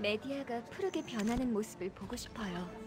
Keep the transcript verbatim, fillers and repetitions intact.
메디아가 푸르게 변하는 모습을 보고 싶어요.